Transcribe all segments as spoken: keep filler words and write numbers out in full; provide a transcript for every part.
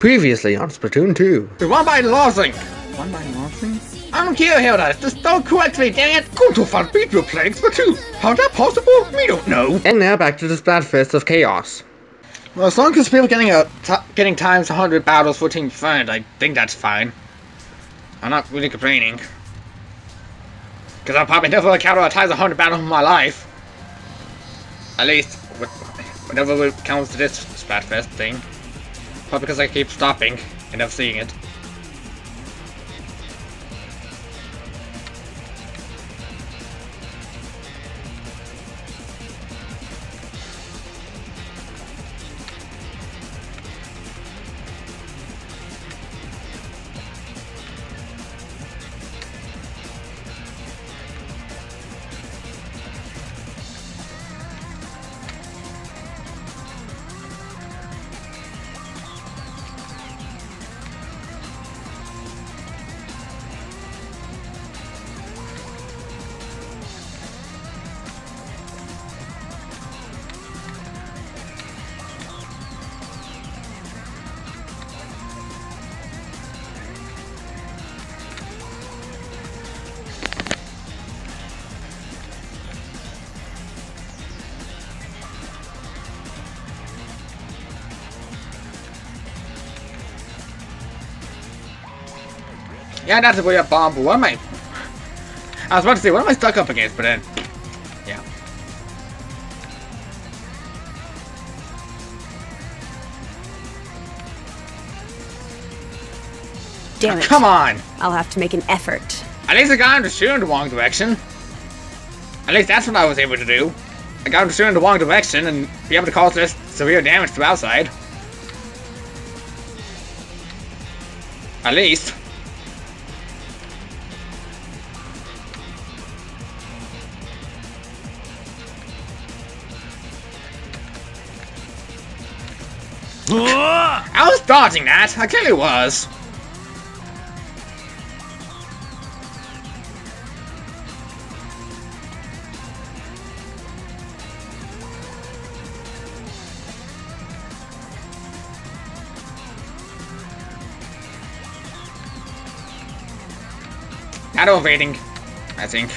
Previously on Splatoon two. We won by losing! Won by losing? I don't care, Hilda! Just don't correct me, dang it! Go to fun people playing Splatoon! How's that possible? We don't know! And now back to the Splatfest of Chaos. Well, as long as people getting a t getting times one hundred battles for Team Friend, I think that's fine. I'm not really complaining. Because I'll probably never encounter a times one hundred battles in my life. At least, whenever it comes to this Splatfest thing. Probably because I keep stopping and never seeing it. Yeah, that's a weird bomb, but what am I... I was about to say, what am I stuck up against, but then... Yeah. Damn it. Oh, come on! I'll have to make an effort. At least I got him to shoot in the wrong direction. At least that's what I was able to do. I got him to shoot in the wrong direction and be able to cause this severe damage to outside. At least. I was dodging that! I clearly was! Not overrating, I think.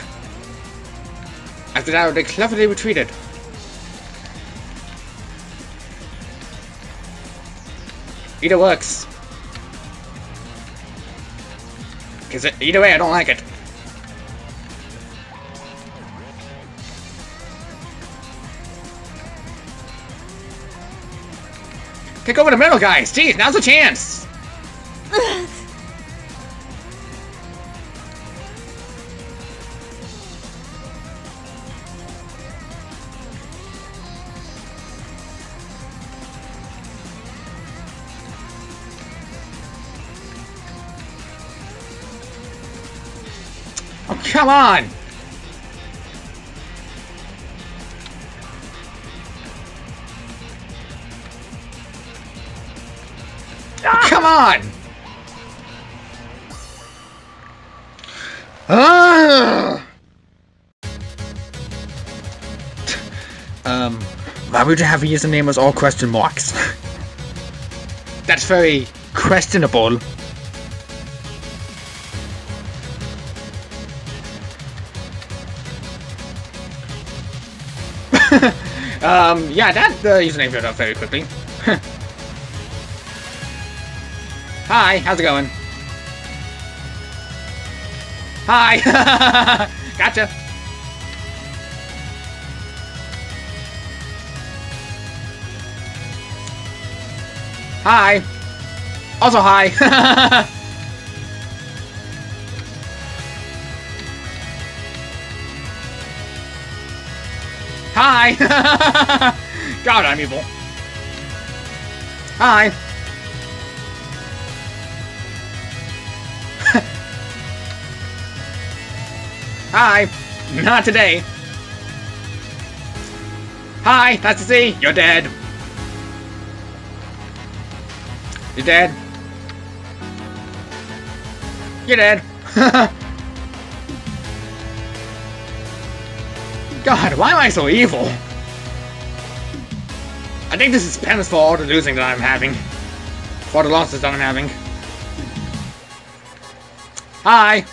After that, they cleverly retreated. Either works. Because either way, I don't like it. Kick over the middle, guys! Jeez, now's a chance! Oh, come on! Ah! Oh, come on! Ah! Um, why would you have a username as all question marks? That's very questionable. Um, yeah, that uh, username showed up very quickly. Hi, how's it going? Hi! Gotcha! Hi! Also hi! Hi! God, I'm evil. Hi! Hi! Not today! Hi! Nice to see! You're dead! You're dead! You're dead! God, why am I so evil? I think this is penance for all the losing that I'm having. What a losses that I'm having. Hi!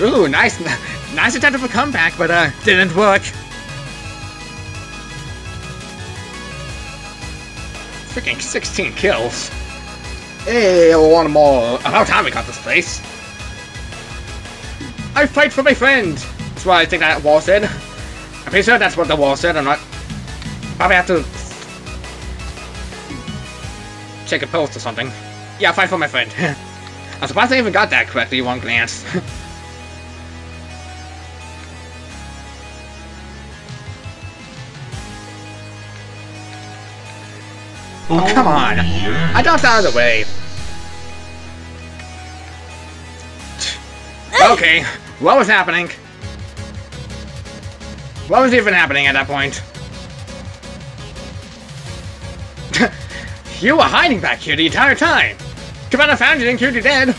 Ooh, nice, nice attempt of a comeback, but uh, didn't work. Freaking sixteen kills. Hey, I want more. About time we got this place. I've played for my friend. That's what I think that wall said. I'm pretty sure that's what the wall said. I'm not. Probably have to check a post or something. Yeah, fight for my friend. I'm surprised I even got that correctly one glance. Oh, come on! I dodged out of the way! Okay, what was happening? What was even happening at that point? You were hiding back here the entire time! Commander found you and killed you dead!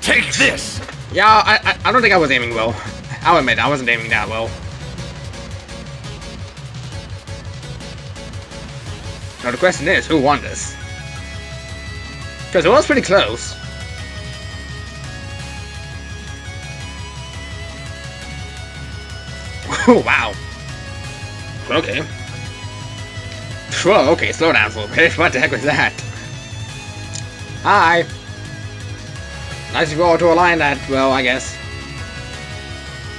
Take this! Yeah, I, I, I don't think I was aiming well. I'll admit, I wasn't aiming that well. Now the question is, who won this? Because it was pretty close. Oh wow. Okay. Whoa, okay, slow down a little bit. What the heck was that? Hi. Nice of you all to align that well, I guess.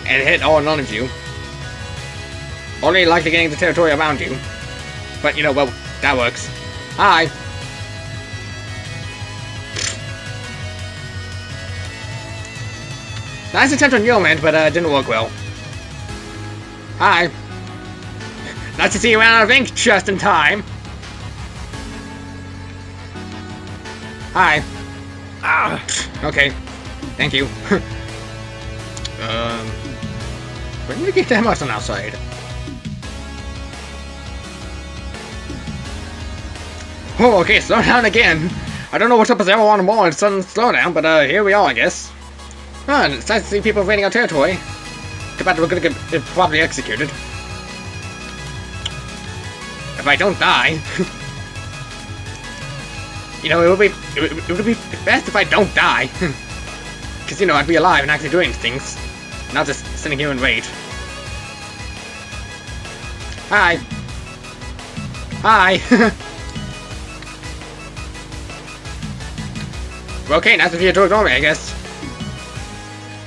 And hit all none of you. Only likely getting the territory around you. But you know, well, that works. Hi. Nice attempt on your end, but uh, didn't work well. Hi. Nice to see you out of ink just in time. Hi. Ah. Okay. Thank you. um. Where did we get that much on outside? Oh, okay, slow down again. I don't know what's up with everyone more and sudden slowdown, but uh, here we are, I guess. Ah, it's nice to see people invading our territory. Too bad we're gonna get probably executed. If I don't die, you know, it would be it would, it would be best if I don't die, because you know I'd be alive and actually doing things, not just sitting here and wait. Hi. Hi. Okay, nice of you to ignore me, I guess.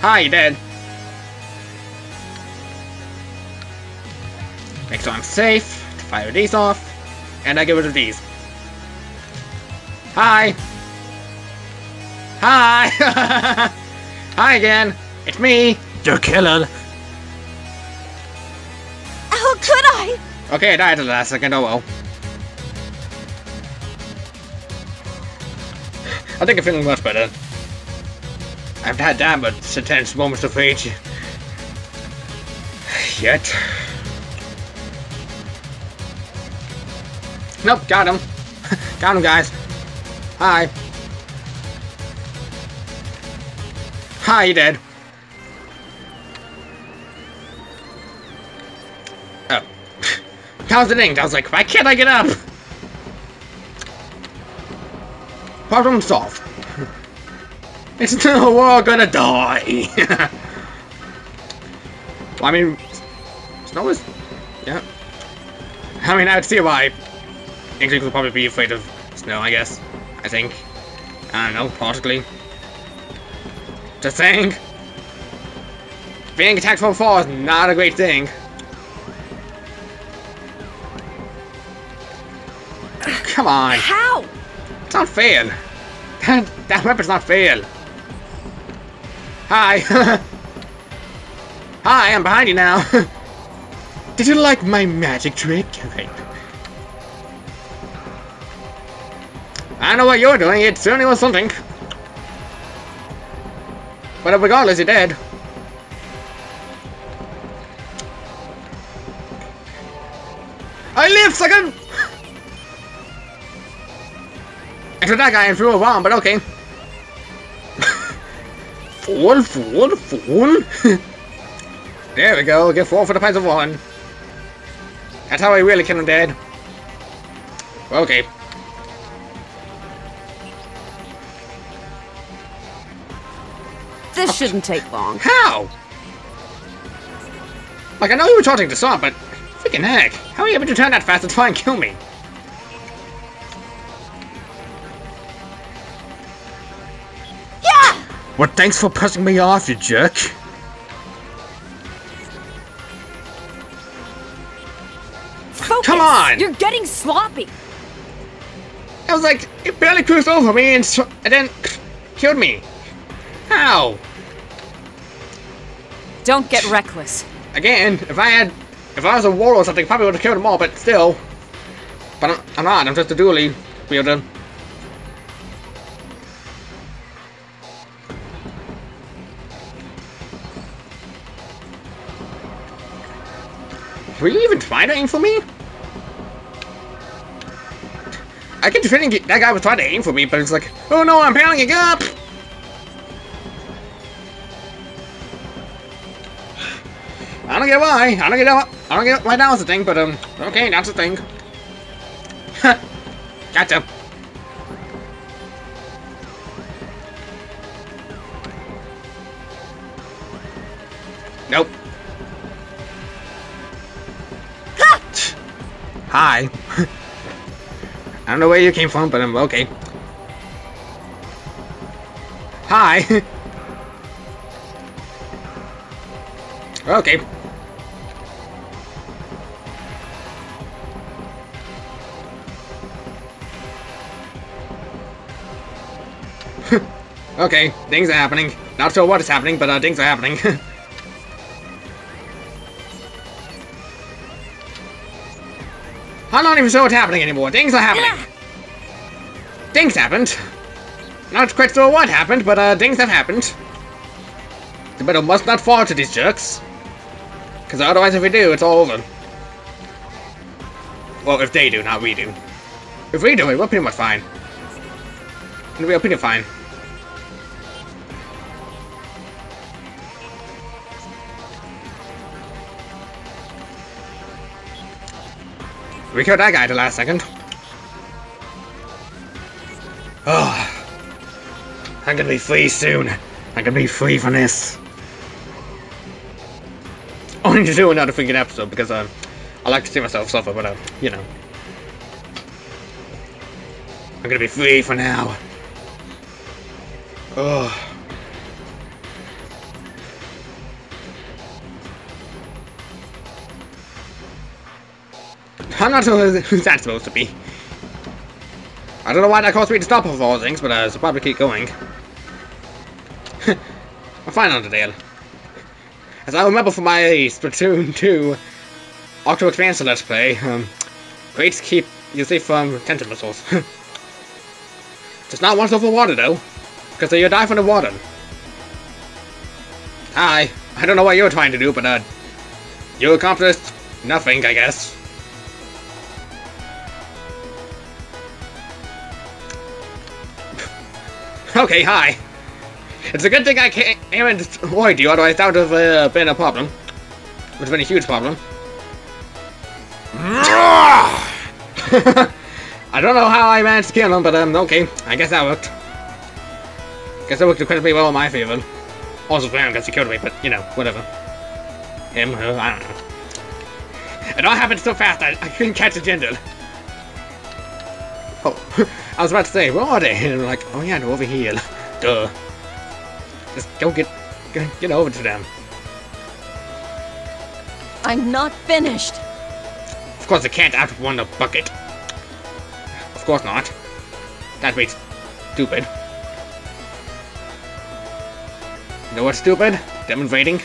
Hi, you dead. Make sure I'm safe. Fire these off. And I get rid of these. Hi. Hi. Hi again. It's me. You're killed. How could I? Okay, I died at the last second. Oh well. I think I'm feeling much better. I've had that, but it's intense moments of rage. Yet. Nope, got him. Got him, guys. Hi. Hi, you dead. Oh. That was the thing. I was like, why can't I get up? Problem solved. It's no, we're all gonna die. Well, I mean, snow is, yeah. I mean, I would see why English would probably be afraid of snow. I guess. I think. I don't know. Partially. Just saying. Being attacked from far is not a great thing. Come on. How? It's not fail. That, that weapon's not fail. Hi. Hi, I'm behind you now. Did you like my magic trick? Okay. I don't know what you're doing. It certainly was something. But regardless, you're dead. I live, second. I took that guy and threw a bomb, but okay. Fool, fool, fool. There we go, get four for the price of one. That's how I really kill him dead. Okay. This oh. shouldn't take long. How? Like, I know you were charging this up, but freaking heck. How are you able to turn that fast and try and kill me? Yeah! Well, thanks for pushing me off, you jerk. Focus. Come on! You're getting sloppy! I was like, it barely cruised over me and, so and then killed me. How? Don't get reckless. Again, if I had, if I was a warlord or something, I probably would have killed them all. But still, but I'm, I'm not. I'm just a dually wielder. Will you even try to aim for me? I kept feeling that guy was trying to aim for me, but it's like, oh no, I'm pounding it up. I don't get why. I don't get why. I don't get why that was the thing, but um, okay, that's the thing. Gotcha. Nope. Hi. I don't know where you came from, but I'm okay. Hi. Okay. Okay, things are happening. Not sure what is happening, but uh, things are happening. I'm not even sure what's happening anymore. Things are happening. Yeah. Things happened. Not quite sure what happened, but uh, things have happened. The battle must not fall to these jerks. Because otherwise, if we do, it's all over. Well, if they do, not we do. If we do it, we're pretty much fine. We're pretty fine. We killed that guy at the last second. Oh, I'm gonna be free soon. I'm gonna be free from this. Only to do another freaking episode because uh, I like to see myself suffer, but uh, you know, I'm gonna be free for now. Oh. I'm not sure who that's supposed to be. I don't know why that caused me to stop off all things, but I should probably keep going. I'm fine on the deal. As I remember from my Splatoon two Octo Expansion Let's Play, um, crates keep usually from tentacles. Just not once over water though, because you'll die from the water. Hi, I don't know what you were trying to do, but uh, you accomplished nothing, I guess. Okay, hi. It's a good thing I can't aim and destroy you, otherwise that would have uh, been a problem. It would have been a huge problem. I don't know how I managed to kill him, but um, okay. I guess that worked. Guess that worked incredibly well in my favor. Also, for him, because he killed me, but you know, whatever. Him, her, I don't know. It all happened so fast, I, I couldn't catch a gender. Oh, I was about to say, where are they? And I'm like, oh yeah, they're over here. Duh. Just go get, get over to them. I'm not finished. Of course I can't outrun a bucket. Of course not. That'd be stupid. You know what's stupid? Them invading.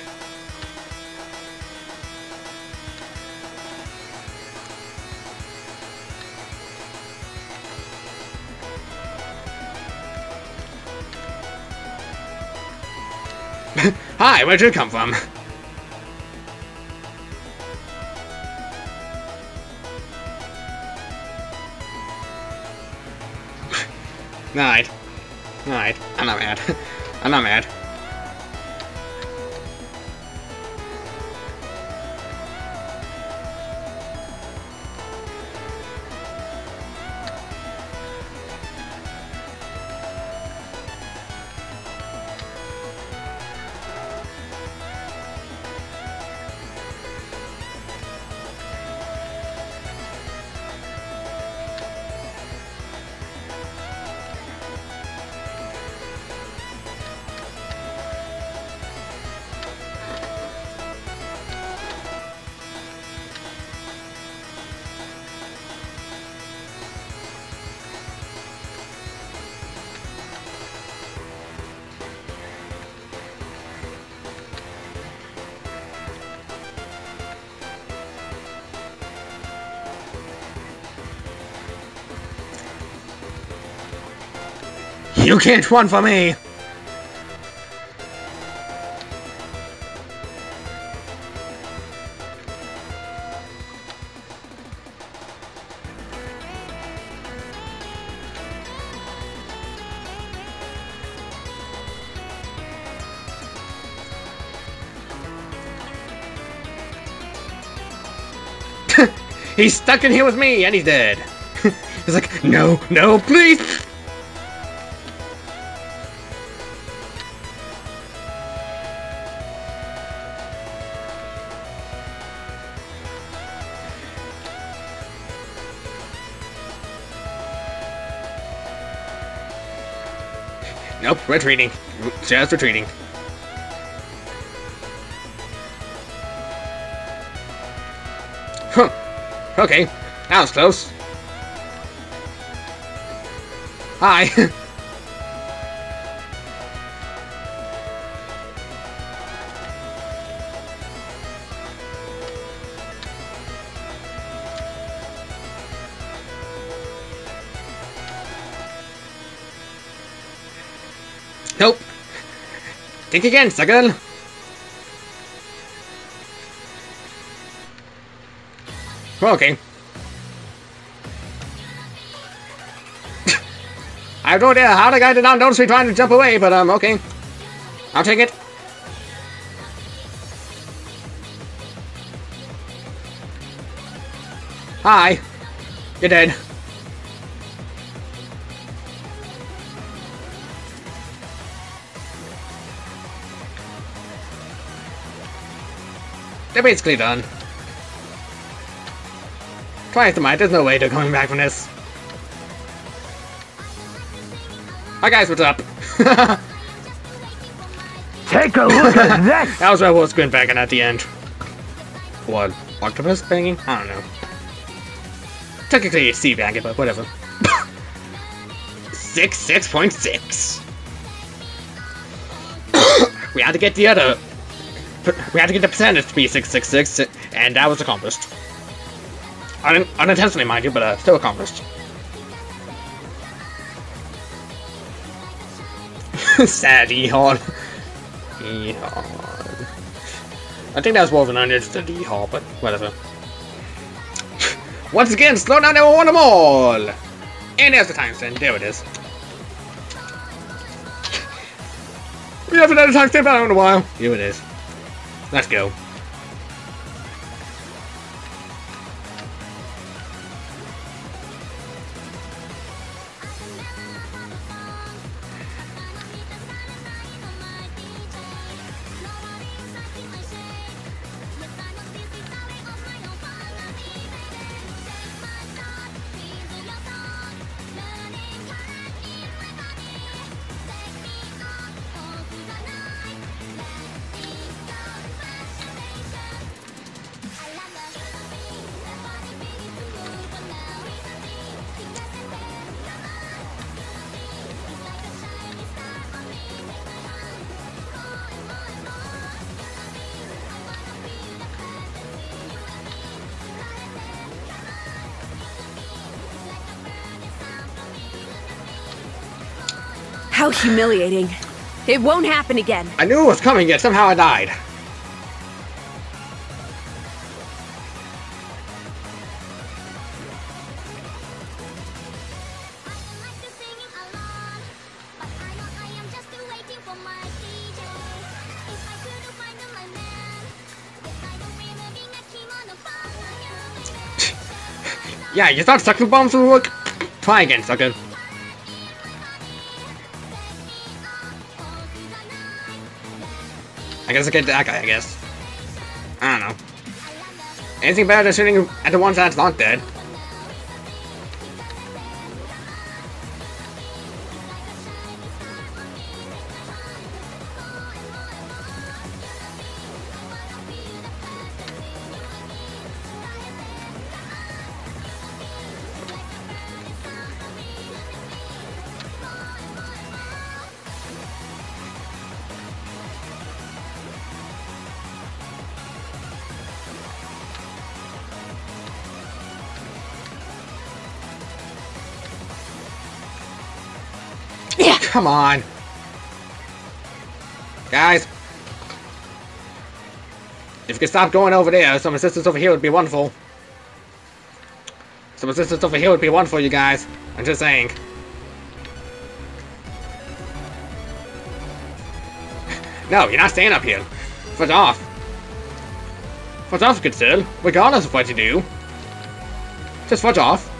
Hi, where'd you come from? Alright. Alright. I'm not mad. I'm not mad. You can't run for me! He's stuck in here with me, and he's dead. He's like, no, no, please. Nope, retreating. Just retreating. Huh. Okay, that was close. Hi. Nope. Think again, sucker. Okay. I have no idea how the guy did not notice me trying to jump away, but um, okay. I'll take it. Hi. You're dead. They're basically done. Try it to might, there's no way they're coming back from this. Hi guys, what's up? Take a look at this! That was my wolf squint banging at the end. What? Octopus banging? I don't know. Technically it's sea banging, but whatever. six, six point six. We had to get the other... We had to get the percentage to be six six six, and that was accomplished. Un unintentionally, mind you, but uh, still accomplished. Sad E-Hall. E-Hall. I think that was more of an uninterested E-Hall, but whatever. Once again, slow down, they will want them all! And there's the time stand, there it is. We haven't had a time stand out in a while. Here it is. Let's go. How humiliating. It won't happen again. I knew it was coming, yet somehow I died. Yeah, you thought sucking bombs would work? Try again, sucker. I guess I get that guy, I guess. I don't know. Anything better than shooting at the ones that's not dead? Come on. Guys. If you could stop going over there, some assistance over here would be wonderful. Some assistance over here would be wonderful, you guys. I'm just saying. No, you're not staying up here. Foot off. Foot off, good sir. Regardless of what you do. Just foot off.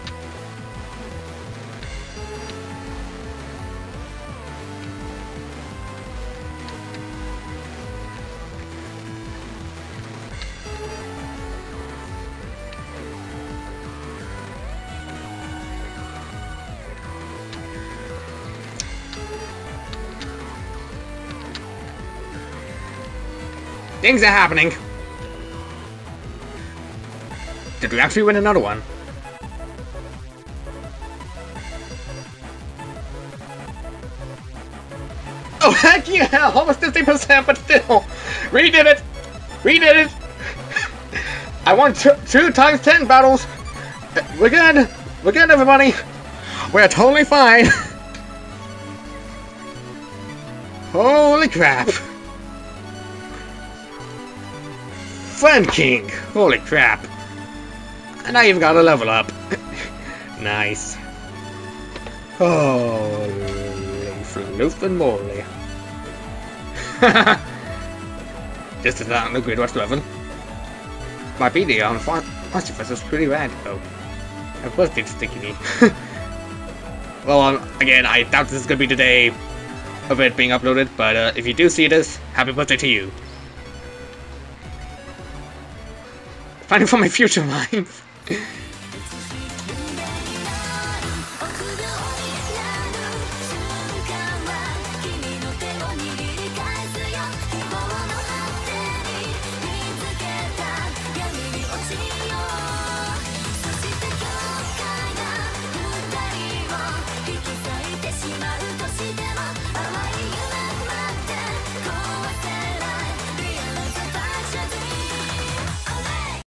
Things are happening. Did we actually win another one? Oh heck yeah! Almost fifty percent, but still, we did it. We did it. I won two, two times ten battles. We're good. We're good, everybody. We're totally fine. Holy crap! Fun King! Holy crap! And I even got a level up. Nice. Holy floofin' moly. This does not look good whatsoever. My video on Splatfest is pretty rad though. It was big sticky. Well, um, again, I doubt this is gonna be the day of it being uploaded, but uh, if you do see this, happy birthday to you. Planning for my future life.